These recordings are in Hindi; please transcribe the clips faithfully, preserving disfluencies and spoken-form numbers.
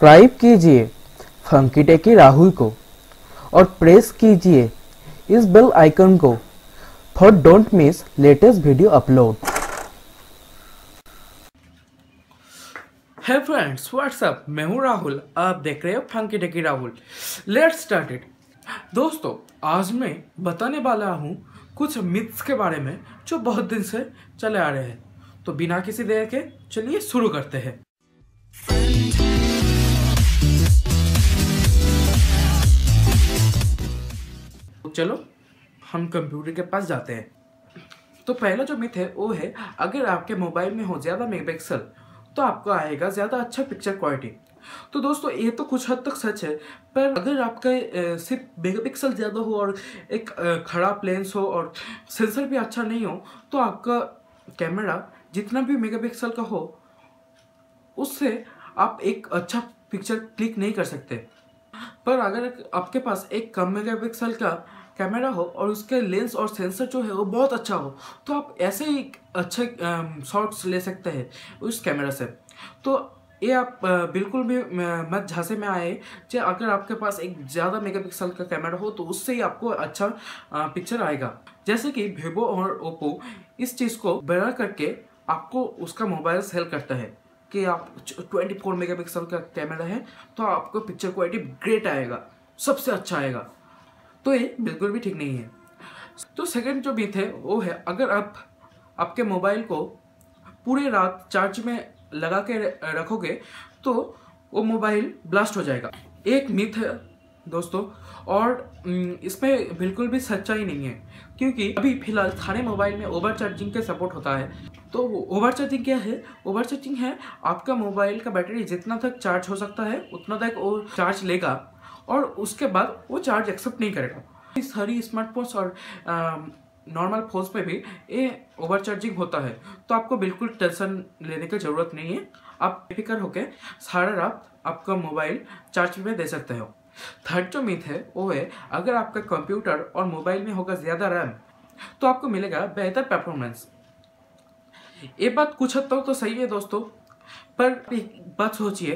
सब्सक्राइब कीजिए फंकी टेक की राहुल को और प्रेस कीजिए इस बेल आइकन को for don't miss latest video upload. Hey friends, what's up, मैं हूँ राहुल, आप देख रहे हो फंकी टेक की राहुल। Let's start it. दोस्तों, आज मैं बताने वाला हूँ कुछ मिथ्स के बारे में जो बहुत दिन से चले आ रहे हैं। तो बिना किसी देर के चलिए शुरू करते हैं। चलो हम कंप्यूटर के पास जाते हैं। तो पहला जो मिथ है वो है, अगर आपके मोबाइल में हो ज़्यादा मेगापिक्सल तो आपको आएगा ज़्यादा अच्छा पिक्चर क्वालिटी। तो दोस्तों, ये तो कुछ हद तक सच है, पर अगर आपका सिर्फ मेगापिक्सल ज़्यादा हो और एक खराब लेंस हो और सेंसर भी अच्छा नहीं हो, तो आपका कैमरा जितना भी मेगापिक्सल का हो उससे आप एक अच्छा पिक्चर क्लिक नहीं कर सकते। पर अगर आपके पास एक कम मेगापिक्सल का कैमरा हो और उसके लेंस और सेंसर जो है वो बहुत अच्छा हो, तो आप ऐसे ही अच्छे शॉट्स ले सकते हैं उस कैमरा से। तो ये आप बिल्कुल भी मत झांसे में आए कि अगर आपके पास एक ज़्यादा मेगापिक्सल का कैमरा हो तो उससे ही आपको अच्छा पिक्चर आएगा। जैसे कि वीवो और ओप्पो इस चीज़ को बड़ा करके आपको उसका मोबाइल सेल करता है कि आप चौबीस मेगापिक्सल का कैमरा है तो आपको पिक्चर क्वालिटी ग्रेट आएगा, सबसे अच्छा आएगा। तो ये बिल्कुल भी ठीक नहीं है। तो सेकंड जो मिथ है वो है, अगर आप आपके मोबाइल को पूरे रात चार्ज में लगा के रखोगे तो वो मोबाइल ब्लास्ट हो जाएगा। एक मिथ है दोस्तों, और इसमें बिल्कुल भी सच्चाई नहीं है, क्योंकि अभी फ़िलहाल सारे मोबाइल में ओवर चार्जिंग का सपोर्ट होता है। तो ओवर चार्जिंग क्या है? ओवर चार्जिंग है आपका मोबाइल का बैटरी जितना तक चार्ज हो सकता है उतना तक वो चार्ज लेगा और उसके बाद वो चार्ज एक्सेप्ट नहीं करेगा। इस सारी स्मार्टफोन्स और नॉर्मल फोन्स पे भी ये ओवर चार्जिंग होता है। तो आपको बिल्कुल टेंशन लेने की ज़रूरत नहीं है, आप बेफिक्र होकर सारा रात आपका मोबाइल चार्ज में दे सकते हो। थर्ड जो मिथ है वो है, अगर आपका कंप्यूटर और मोबाइल में होगा ज़्यादा रैम तो आपको मिलेगा बेहतर परफॉर्मेंस। ये बात कुछ हद तक तो सही है दोस्तों, पर एक बात सोचिए,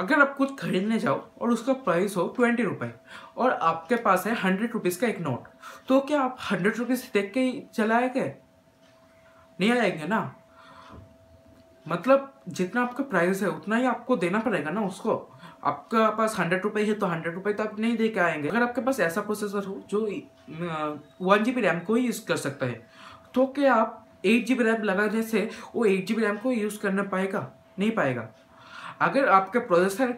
अगर आप कुछ खरीदने जाओ और उसका प्राइस हो ट्वेंटी रुपये और आपके पास है हंड्रेड रुपीज़ का एक नोट, तो क्या आप हंड्रेड रुपीज़ देख के ही चला आएंगे? नहीं आएंगे ना। मतलब जितना आपका प्राइस है उतना ही आपको देना पड़ेगा ना उसको। आपका पास हंड्रेड रुपये है तो हंड्रेड रुपये तो आप नहीं दे के आएंगे। अगर आपके पास ऐसा प्रोसेसर हो जो वन जी बी रैम को ही यूज़ कर सकता है, तो क्या आप एट जी बी रैम लगाने से वो एट जी बी रैम को यूज़ करना पाएगा? नहीं पाएगा। अगर आपका processor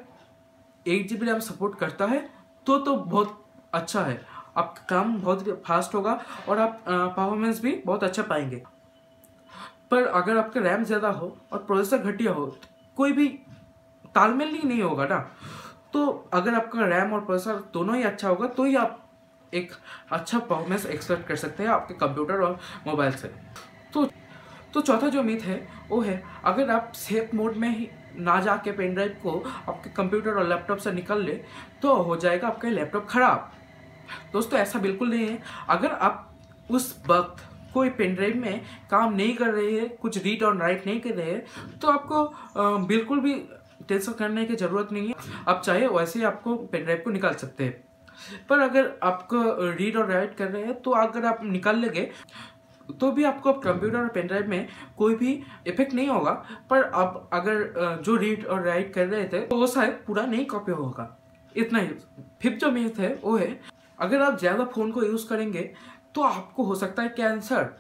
eight G B RAM support करता है तो तो बहुत अच्छा है, आपका काम बहुत फास्ट होगा और आप परफॉर्मेंस भी बहुत अच्छा पाएंगे। पर अगर आपका रैम ज़्यादा हो और प्रोसेसर घटिया हो तो कोई भी तालमेल ही नहीं होगा ना। तो अगर आपका रैम और प्रोसेसर दोनों ही अच्छा होगा तो ही आप एक अच्छा परफॉर्मेंस एक्सपेक्ट कर सकते हैं आपके कंप्यूटर और मोबाइल से। तो तो चौथा जो मिथ है वो है, अगर आप सेफ मोड में ही ना जाके पेन ड्राइव को आपके कंप्यूटर और लैपटॉप से निकाल ले तो हो जाएगा आपका लैपटॉप ख़राब। दोस्तों, ऐसा बिल्कुल नहीं है। अगर आप उस वक्त कोई पेन ड्राइव में काम नहीं कर रहे हैं, कुछ रीड और राइट नहीं कर रहे हैं, तो आपको आ, बिल्कुल भी टेंशन करने की ज़रूरत नहीं है। आप चाहे वैसे ही आपको पेन ड्राइव को निकाल सकते हैं। पर अगर आपको रीड और राइट कर रहे हैं तो अगर आप निकाल लेंगे तो भी आपको कंप्यूटर और पेन ड्राइव में कोई भी इफेक्ट नहीं होगा। पर आप अगर जो रीड और राइट कर रहे थे तो वो शायद पूरा नहीं कॉपी होगा, इतना ही। फिफ्थ जो मिथ है वो है, अगर आप ज़्यादा फ़ोन को यूज़ करेंगे तो आपको हो सकता है कैंसर।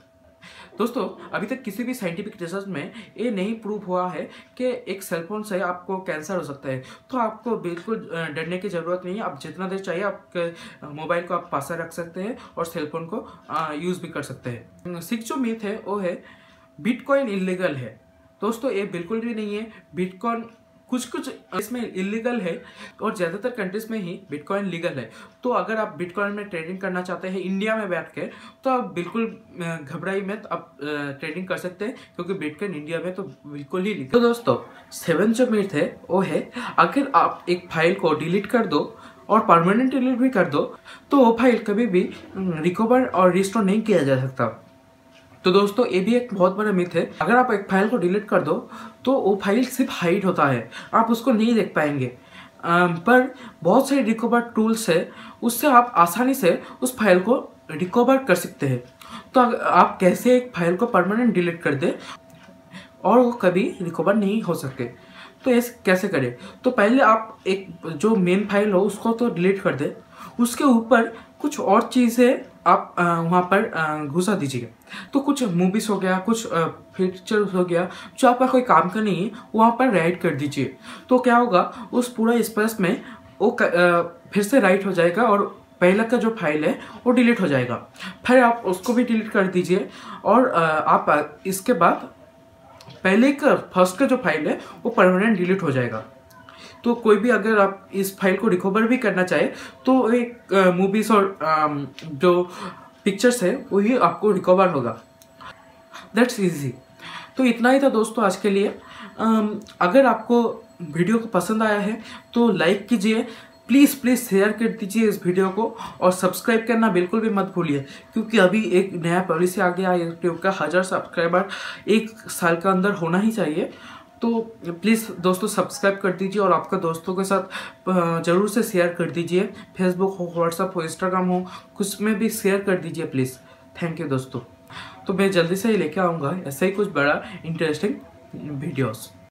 दोस्तों, अभी तक किसी भी साइंटिफिक रिसर्च में ये नहीं प्रूव हुआ है कि एक सेलफोन से आपको कैंसर हो सकता है। तो आपको बिल्कुल डरने की ज़रूरत नहीं है। आप जितना देर चाहिए आपके मोबाइल को आप पास रख सकते हैं और सेलफोन को यूज़ भी कर सकते हैं। सिक्स जो मिथ है वो है, बिटकॉइन इलीगल है। दोस्तों, ये बिल्कुल भी नहीं है। बिटकॉइन कुछ कुछ इसमें इलीगल है और ज़्यादातर कंट्रीज़ में ही बिटकॉइन लीगल है। तो अगर आप बिटकॉइन में ट्रेडिंग करना चाहते हैं इंडिया में बैठ के, तो आप बिल्कुल घबराई मत, आप ट्रेडिंग कर सकते हैं, क्योंकि बिटकॉइन इंडिया में तो बिल्कुल ही लीगल। तो दोस्तों, सेवन जो मिथ है वो है, अगर आप एक फाइल को डिलीट कर दो और परमानेंट डिलीट भी कर दो तो वो फाइल कभी भी रिकवर और रिस्टोर नहीं किया जा सकता। तो दोस्तों, ये भी एक बहुत बड़ा मिथ है। अगर आप एक फाइल को डिलीट कर दो तो वो फाइल सिर्फ हाइड होता है, आप उसको नहीं देख पाएंगे। पर बहुत सारे रिकवर टूल्स है, उससे आप आसानी से उस फाइल को रिकवर कर सकते हैं। तो आप कैसे एक फाइल को परमानेंट डिलीट कर दें और वो कभी रिकवर नहीं हो सके, तो ऐसे कैसे करें? तो पहले आप एक जो मेन फाइल हो उसको तो डिलीट कर दें, उसके ऊपर कुछ और चीज़ें आप आ, वहाँ पर घुसा दीजिएगा। तो कुछ मूवीज़ हो गया, कुछ फीचर्स हो गया जो आपका कोई काम का नहीं है, वहाँ पर राइट कर दीजिए। तो क्या होगा, उस पूरा स्पेस में वो आ, फिर से राइट हो जाएगा और पहला का जो फाइल है वो डिलीट हो जाएगा। फिर आप उसको भी डिलीट कर दीजिए और आ, आप इसके बाद पहले का फर्स्ट का जो फाइल है वो परमानेंट डिलीट हो जाएगा। तो कोई भी अगर आप इस फाइल को रिकवर भी करना चाहे तो एक मूवीज और आ, जो पिक्चर्स है वही आपको रिकवर होगा। That's easy. तो इतना ही था दोस्तों आज के लिए। आ, अगर आपको वीडियो को पसंद आया है तो लाइक कीजिए, प्लीज़ प्लीज़ शेयर कर दीजिए इस वीडियो को, और सब्सक्राइब करना बिल्कुल भी मत भूलिए, क्योंकि अभी एक नया पॉलिसी आ गया है यूट्यूब का, हज़ार सब्सक्राइबर एक साल के अंदर होना ही चाहिए। तो प्लीज़ दोस्तों सब्सक्राइब कर दीजिए और आपका दोस्तों के साथ ज़रूर से शेयर कर दीजिए। फेसबुक हो, व्हाट्सअप हो, इंस्टाग्राम हो, कुछ में भी शेयर कर दीजिए प्लीज़। थैंक यू दोस्तों। तो मैं जल्दी से ही लेके आऊँगा ऐसे ही कुछ बड़ा इंटरेस्टिंग वीडियोज़।